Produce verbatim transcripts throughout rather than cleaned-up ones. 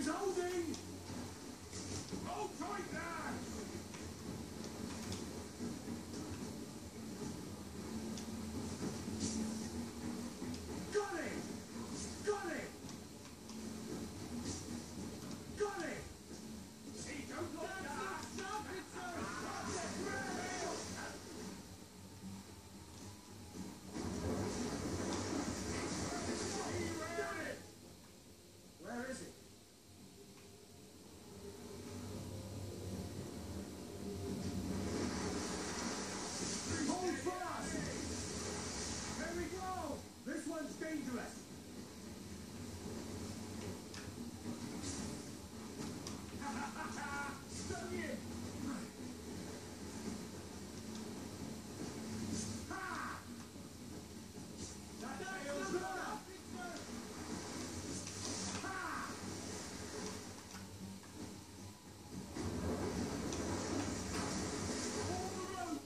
is holding! Hold tight there! Got it! Got it! Got it! He don't like that! Stop it, sir! Stop it! Real! Got it! Where is it? Hold fast! There we go! This one's dangerous! Stun you! Ha! That nails it up! Ha! All the rope!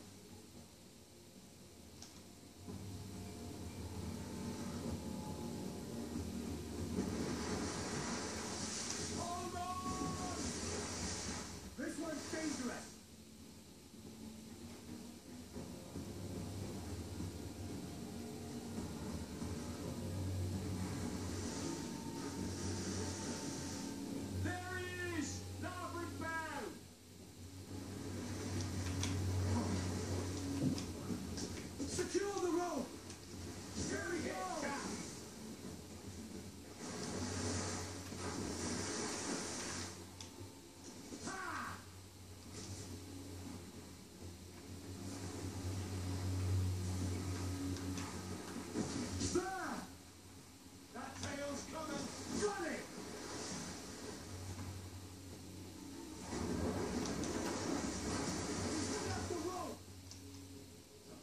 This one's dangerous! There it is! Now bring back! Secure the rope! Here we go!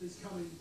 Is coming.